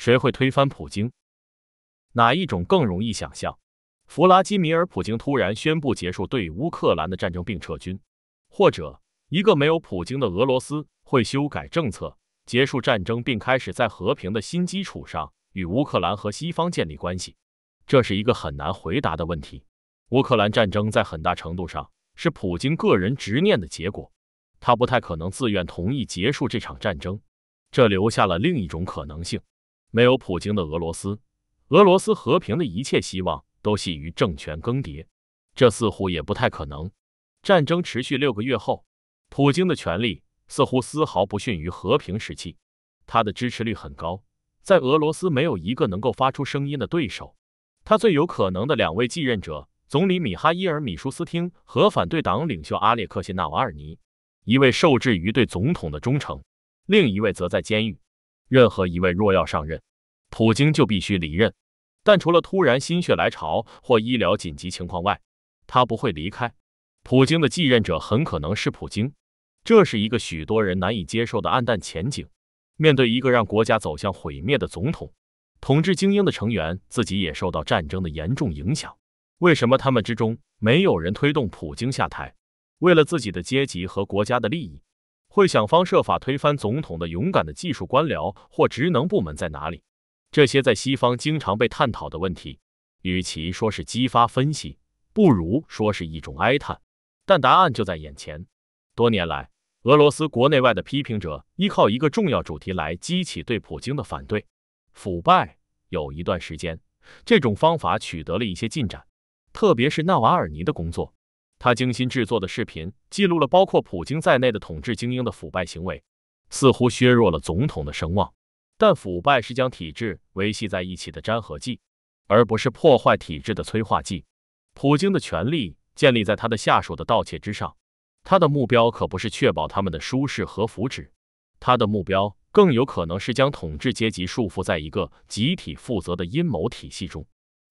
谁会推翻普京？哪一种更容易想象？弗拉基米尔·普京突然宣布结束对乌克兰的战争并撤军，或者一个没有普京的俄罗斯会修改政策，结束战争并开始在和平的新基础上与乌克兰和西方建立关系。这是一个很难回答的问题。乌克兰战争在很大程度上是普京个人执念的结果，他不太可能自愿同意结束这场战争。这留下了另一种可能性：没有普京的俄罗斯，俄罗斯和平的一切希望都系于政权更迭。这似乎也不太可能。战争持续6个月后，普京的权力似乎丝毫不逊于和平时期，他的支持率很高，在俄罗斯没有一个能够发出声音的对手。他最有可能的2位继任者，总理米哈伊尔·米舒斯汀和反对党领袖阿列克谢·纳瓦尔尼，一位受制于对总统的忠诚，另一位则在监狱。任何一位若要上任，普京就必须离任。但除了突然心血来潮或医疗紧急情况外，他不会离开。普京的继任者很可能是普京，这是一个许多人难以接受的暗淡前景。面对一个让国家走向毁灭的总统，统治精英的成员自己也受到战争的严重影响。为什么他们之中没有人推动普京下台？为了自己的阶级和国家的利益，会想方设法推翻总统的勇敢的技术官僚或职能部门在哪里？这些在西方经常被探讨的问题，与其说是激发分析，不如说是一种哀叹。但答案就在眼前。多年来，俄罗斯国内外的批评者依靠一个重要主题来激起对普京的反对：腐败。有一段时间，这种方法取得了一些进展。特别是纳瓦尔尼的工作，他精心制作的视频记录了包括普京在内的统治精英的腐败行为，似乎削弱了总统的声望。但腐败是将体制维系在一起的粘合剂，而不是破坏体制的催化剂。普京的权力建立在他的下属的盗窃之上，他的目标可不是确保他们的舒适和福祉，他的目标更有可能是将统治阶级束缚在一个集体负责的阴谋体系中，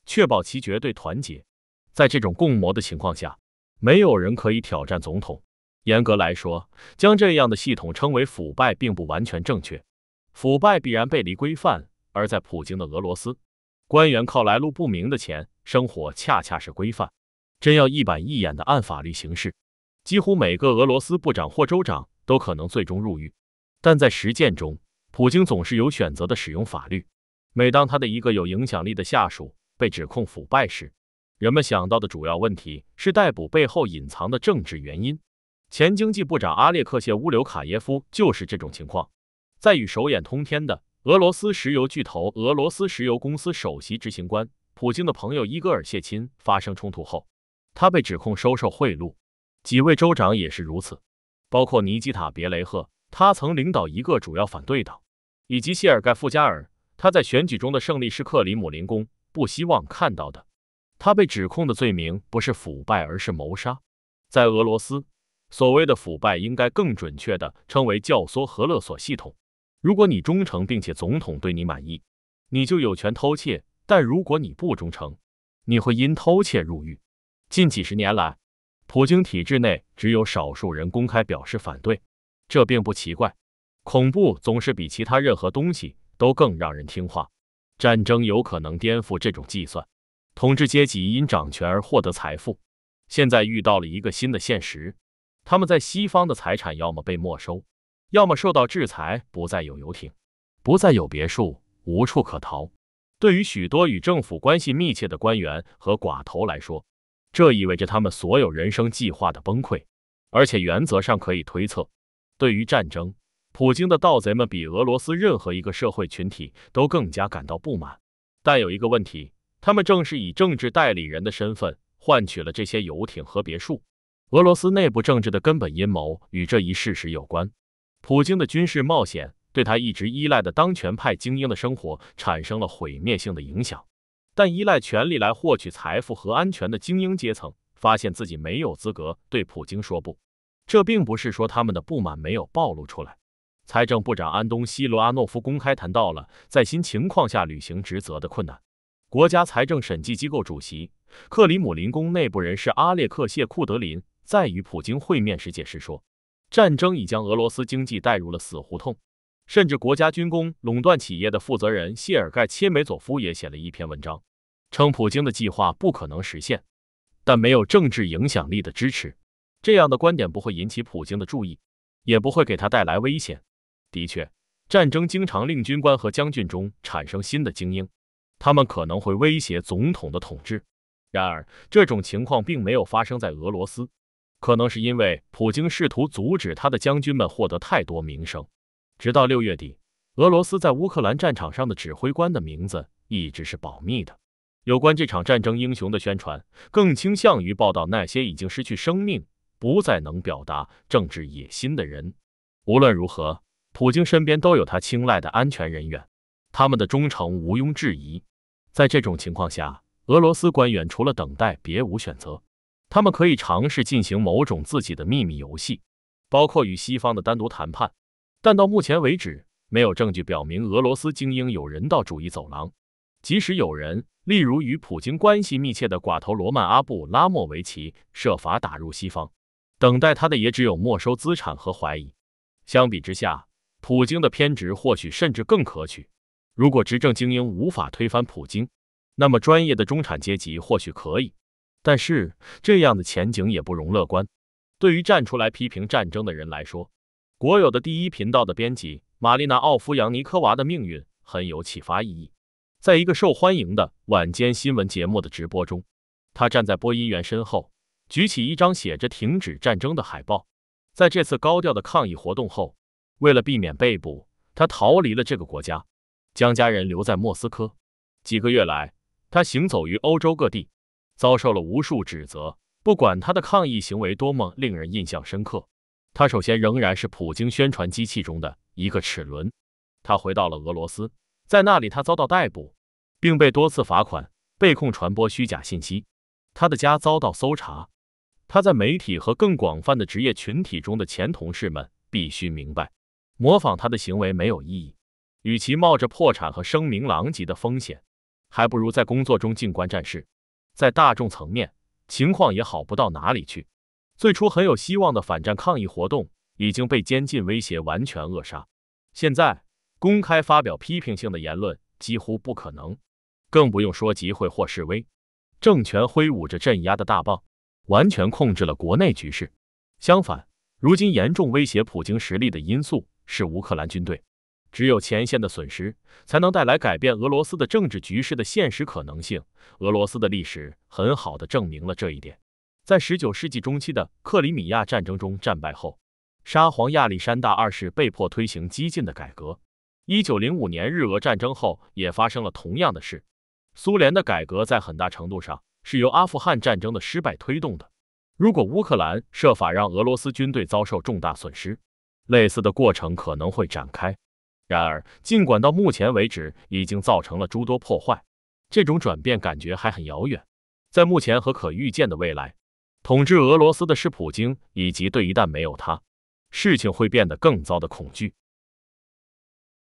确保其绝对团结。在这种共谋的情况下，没有人可以挑战总统。严格来说，将这样的系统称为腐败并不完全正确。腐败必然背离规范，而在普京的俄罗斯，官员靠来路不明的钱生活恰恰是规范。真要一板一眼的按法律行事，几乎每个俄罗斯部长或州长都可能最终入狱。但在实践中，普京总是有选择的使用法律。每当他的一个有影响力的下属被指控腐败时，人们想到的主要问题是逮捕背后隐藏的政治原因。前经济部长阿列克谢·乌留卡耶夫就是这种情况。在与手眼通天的俄罗斯石油巨头俄罗斯石油公司首席执行官普京的朋友伊戈尔·谢钦发生冲突后，他被指控收受贿赂。几位州长也是如此，包括尼基塔·别雷赫，他曾领导一个主要反对党，以及谢尔盖·富加尔，他在选举中的胜利是克里姆林宫不希望看到的。他被指控的罪名不是腐败，而是谋杀。在俄罗斯，所谓的腐败应该更准确地称为教唆和勒索系统。如果你忠诚并且总统对你满意，你就有权偷窃，但如果你不忠诚，你会因偷窃入狱。近几十年来，普京体制内只有少数人公开表示反对，这并不奇怪。恐怖总是比其他任何东西都更让人听话。战争有可能颠覆这种计算。统治阶级因掌权而获得财富，现在遇到了一个新的现实：他们在西方的财产要么被没收，要么受到制裁，不再有游艇，不再有别墅，无处可逃。对于许多与政府关系密切的官员和寡头来说，这意味着他们所有人生计划的崩溃。而且原则上可以推测，对于战争，普京的盗贼们比俄罗斯任何一个社会群体都更加感到不满。但有一个问题，他们正是以政治代理人的身份换取了这些游艇和别墅。俄罗斯内部政治的根本阴谋与这一事实有关。普京的军事冒险对他一直依赖的当权派精英的生活产生了毁灭性的影响，但依赖权力来获取财富和安全的精英阶层发现自己没有资格对普京说不。这并不是说他们的不满没有暴露出来。财政部长安东·西罗阿诺夫公开谈到了在新情况下履行职责的困难。国家财政审计机构主席、克里姆林宫内部人士阿列克谢·库德林在与普京会面时解释说，战争已将俄罗斯经济带入了死胡同，甚至国家军工垄断企业的负责人谢尔盖·切梅佐夫也写了一篇文章，称普京的计划不可能实现，但没有政治影响力的支持，这样的观点不会引起普京的注意，也不会给他带来危险。的确，战争经常令军官和将军中产生新的精英，他们可能会威胁总统的统治。然而，这种情况并没有发生在俄罗斯，可能是因为普京试图阻止他的将军们获得太多名声。直到6月底，俄罗斯在乌克兰战场上的指挥官的名字一直是保密的。有关这场战争英雄的宣传，更倾向于报道那些已经失去生命、不再能表达政治野心的人。无论如何，普京身边都有他青睐的安全人员，他们的忠诚毋庸置疑。在这种情况下，俄罗斯官员除了等待别无选择，他们可以尝试进行某种自己的秘密游戏，包括与西方的单独谈判。但到目前为止，没有证据表明俄罗斯精英有人道主义走廊。即使有人，例如与普京关系密切的寡头罗曼·阿布拉莫维奇设法打入西方，等待他的也只有没收资产和怀疑。相比之下，普京的偏执或许甚至更可取。如果执政精英无法推翻普京，那么专业的中产阶级或许可以，但是这样的前景也不容乐观。对于站出来批评战争的人来说，国有的第一频道的编辑玛丽娜·奥夫扬尼科娃的命运很有启发意义。在一个受欢迎的晚间新闻节目的直播中，她站在播音员身后，举起一张写着“停止战争”的海报。在这次高调的抗议活动后，为了避免被捕，他逃离了这个国家，将家人留在莫斯科。几个月来，他行走于欧洲各地，遭受了无数指责。不管他的抗议行为多么令人印象深刻，他首先仍然是普京宣传机器中的一个齿轮。他回到了俄罗斯，在那里他遭到逮捕，并被多次罚款，被控传播虚假信息。他的家遭到搜查。他在媒体和更广泛的职业群体中的前同事们必须明白，模仿他的行为没有意义，与其冒着破产和声名狼藉的风险，还不如在工作中静观战事。在大众层面，情况也好不到哪里去。最初很有希望的反战抗议活动已经被监禁威胁完全扼杀，现在公开发表批评性的言论几乎不可能，更不用说集会或示威。政权挥舞着镇压的大棒，完全控制了国内局势。相反，如今严重威胁普京实力的因素是乌克兰军队，只有前线的损失才能带来改变俄罗斯的政治局势的现实可能性。俄罗斯的历史很好地证明了这一点。在19世纪中期的克里米亚战争中战败后，沙皇亚历山大二世被迫推行激进的改革。1905年日俄战争后也发生了同样的事。苏联的改革在很大程度上是由阿富汗战争的失败推动的。如果乌克兰设法让俄罗斯军队遭受重大损失，类似的过程可能会展开。然而，尽管到目前为止已经造成了诸多破坏，这种转变感觉还很遥远。在目前和可预见的未来，统治俄罗斯的是普京，以及对一旦没有他，事情会变得更糟的恐惧。